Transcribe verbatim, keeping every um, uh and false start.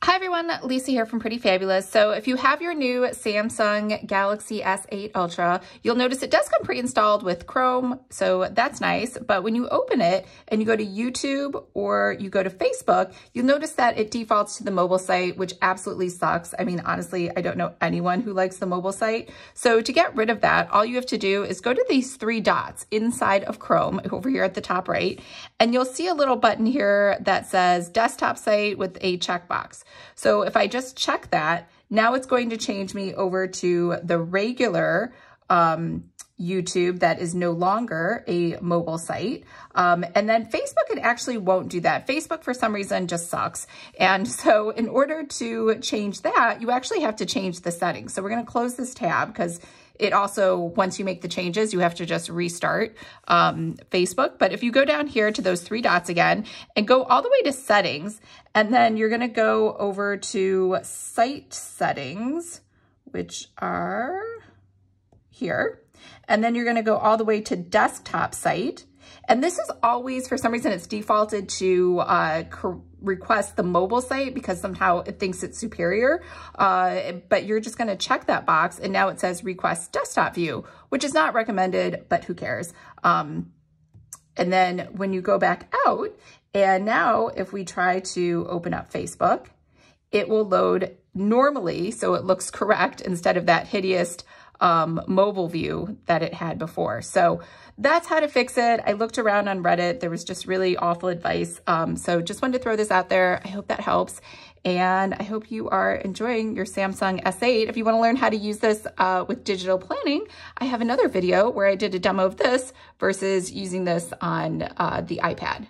Hi everyone, Lisa here from Pretty Fabulous. So if you have your new Samsung Galaxy S eight Ultra, you'll notice it does come pre-installed with Chrome, so that's nice. But when you open it and you go to YouTube or you go to Facebook, you'll notice that it defaults to the mobile site, which absolutely sucks. I mean, honestly, I don't know anyone who likes the mobile site. So to get rid of that, all you have to do is go to these three dots inside of Chrome over here at the top right, and you'll see a little button here that says desktop site with a checkbox. So if I just check that, now it's going to change me over to the regular um, YouTube that is no longer a mobile site. Um, and then Facebook, it actually won't do that. Facebook, for some reason, just sucks. And so in order to change that, you actually have to change the settings. So we're going to close this tab because it also, once you make the changes, you have to just restart um, Facebook. But if you go down here to those three dots again and go all the way to settings, and then you're gonna go over to site settings, which are here. And then you're gonna go all the way to desktop site. And this is always, for some reason, it's defaulted to uh, request the mobile site because somehow it thinks it's superior. Uh, but you're just going to check that box. And now it says request desktop view, which is not recommended, but who cares? Um, and then when you go back out, and now if we try to open up Facebook, it will load normally, so it looks correct instead of that hideous Um, mobile view that it had before. So that's how to fix it. I looked around on Reddit. There was just really awful advice. Um, so just wanted to throw this out there. I hope that helps. And I hope you are enjoying your Samsung S eight. If you want to learn how to use this uh, with digital planning, I have another video where I did a demo of this versus using this on uh, the iPad.